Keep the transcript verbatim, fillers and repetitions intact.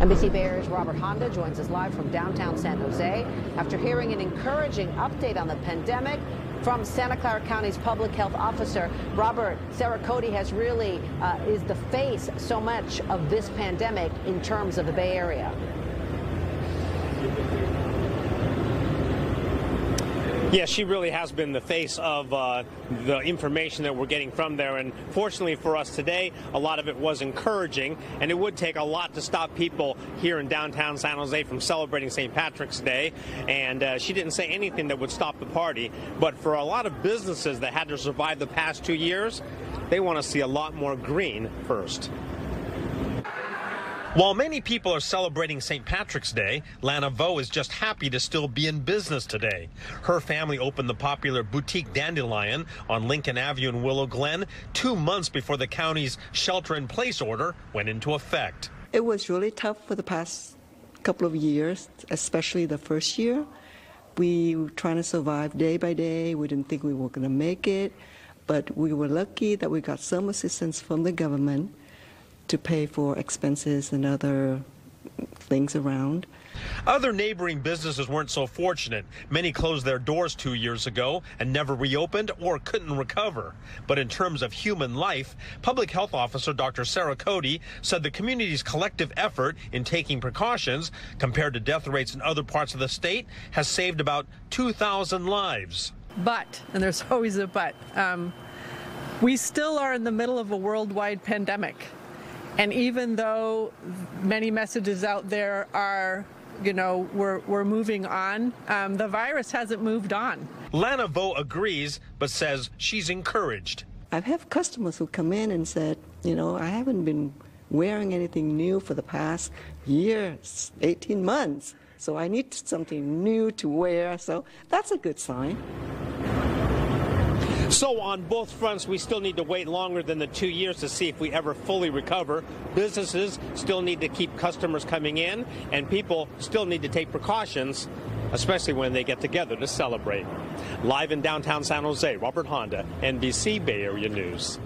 N B C Bay Area's Robert Handa joins us live from downtown San Jose after hearing an encouraging update on the pandemic from Santa Clara County's public health officer. Robert, Sara Cody has really uh, is the face so much of this pandemic in terms of the Bay Area. Yeah, she really has been the face of uh, the information that we're getting from there, and fortunately for us today, a lot of it was encouraging, and it would take a lot to stop people here in downtown San Jose from celebrating Saint Patrick's Day, and uh, she didn't say anything that would stop the party. But for a lot of businesses that had to survive the past two years, they want to see a lot more green first. While many people are celebrating Saint Patrick's Day, Lana Vo is just happy to still be in business today. Her family opened the popular boutique Dandelion on Lincoln Avenue in Willow Glen two months before the county's shelter-in-place order went into effect. It was really tough for the past couple of years, especially the first year. We were trying to survive day by day. We didn't think we were going to make it, but we were lucky that we got some assistance from the government to pay for expenses and other things around. Other neighboring businesses weren't so fortunate. Many closed their doors two years ago and never reopened or couldn't recover. But in terms of human life, Public Health Officer Doctor Sara Cody said the community's collective effort in taking precautions compared to death rates in other parts of the state has saved about two thousand lives. But, and there's always a but, um, we still are in the middle of a worldwide pandemic. And even though many messages out there are, you know, we're, we're moving on, um, the virus hasn't moved on. Lana Vo agrees, but says she's encouraged. I've had customers who come in and said, you know, I haven't been wearing anything new for the past year, eighteen months. So I need something new to wear. So that's a good sign. So on both fronts, we still need to wait longer than the two years to see if we ever fully recover. Businesses still need to keep customers coming in, and people still need to take precautions, especially when they get together to celebrate. Live in downtown San Jose, Robert Handa, N B C Bay Area News.